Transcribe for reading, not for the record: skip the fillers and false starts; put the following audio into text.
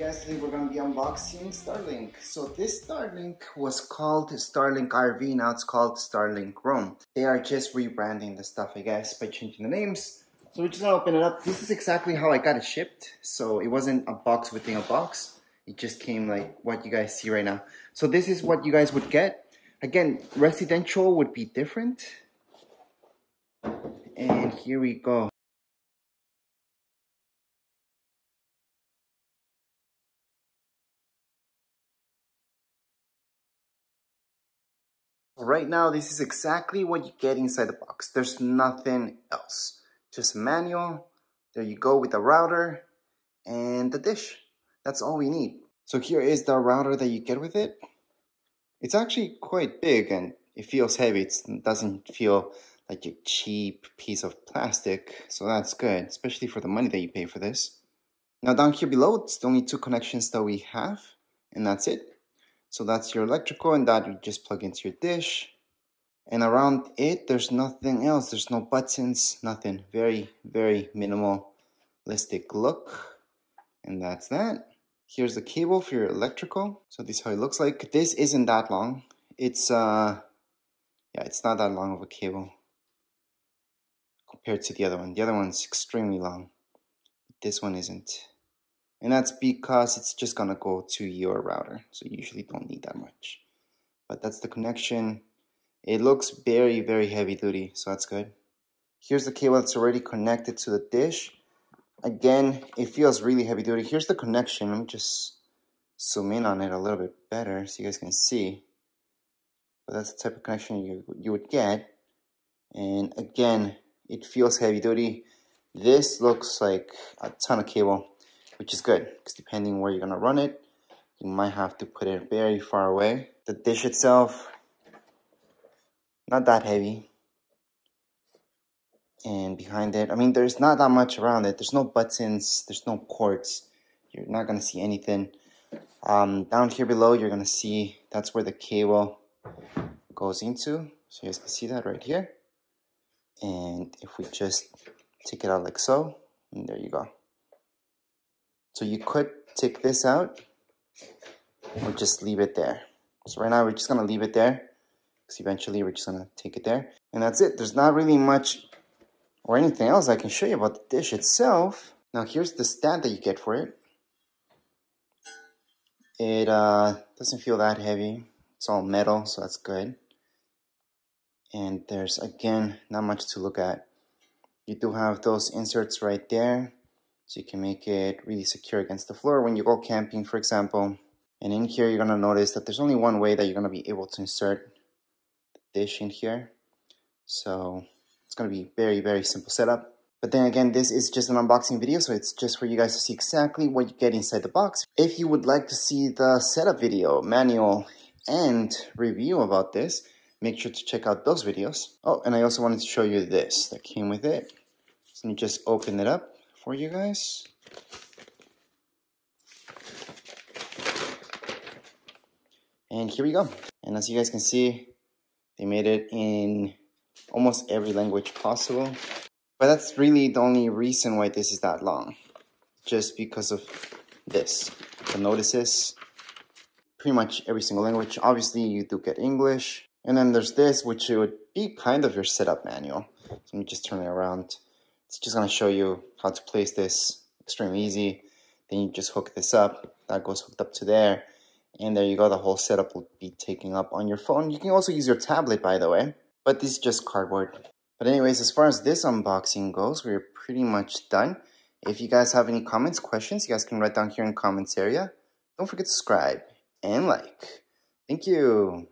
guys, today we're going to be unboxing Starlink. So this Starlink was called Starlink RV, now it's called Starlink Roam. They are just rebranding the stuff, I guess, by changing the names. So we're just going to open it up. This is exactly how I got it shipped. So it wasn't a box within a box. It just came like what you guys see right now. So this is what you guys would get. Again, residential would be different. And here we go. Right now, this is exactly what you get inside the box. There's nothing else. Just a manual. There you go with the router and the dish. That's all we need. So here is the router that you get with it. It's actually quite big and it feels heavy. It doesn't feel like a cheap piece of plastic. So that's good, especially for the money that you pay for this. Now down here below, it's the only two connections that we have, and that's it. So that's your electrical, and that you just plug into your dish. And around it, there's nothing else. There's no buttons, nothing. Very, very minimalistic look. And that's that. Here's the cable for your electrical. So this is how it looks like. This isn't that long. It's not that long of a cable compared to the other one. The other one's extremely long. This one isn't. And that's because it's just gonna go to your router. So you usually don't need that much. But that's the connection. It looks very, very heavy duty, so that's good. Here's the cable that's already connected to the dish. Again, it feels really heavy duty. Here's the connection. Let me just zoom in on it a little bit better so you guys can see. But that's the type of connection you would get. And again, it feels heavy duty. This looks like a ton of cable, which is good, because depending where you're gonna run it, you might have to put it very far away. The dish itself, not that heavy. And behind it, I mean, there's not that much around it. There's no buttons, there's no cords. You're not gonna see anything. Down here below, you're gonna see, that's where the cable goes into. So you guys can see that right here. And if we just take it out like so, and there you go. So you could take this out or just leave it there. So right now we're just gonna leave it there because eventually we're just gonna take it there. And that's it. There's not really much or anything else I can show you about the dish itself. Now here's the stand that you get for it. It doesn't feel that heavy. It's all metal, so that's good. And there's, again, not much to look at. You do have those inserts right there. So you can make it really secure against the floor when you go camping, for example. And in here, you're gonna notice that there's only one way that you're gonna be able to insert the dish in here. So it's gonna be very, very simple setup. But then again, this is just an unboxing video, so it's just for you guys to see exactly what you get inside the box. If you would like to see the setup video, manual, and review about this, make sure to check out those videos. Oh, and I also wanted to show you this that came with it. So let me just open it up for you guys. And here we go. And as you guys can see, they made it in almost every language possible. But that's really the only reason why this is that long. Just because of this. The notices. Pretty much every single language. Obviously, you do get English. And then there's this, which would be kind of your setup manual. So let me just turn it around. It's just gonna show you how to place this, extremely easy. Then you just hook this up, that goes hooked up to there. And there you go, the whole setup will be taking up on your phone. You can also use your tablet, by the way, but this is just cardboard. But anyways, as far as this unboxing goes, we're pretty much done. If you guys have any comments, questions, you guys can write down here in the comments area. Don't forget to subscribe and like. Thank you.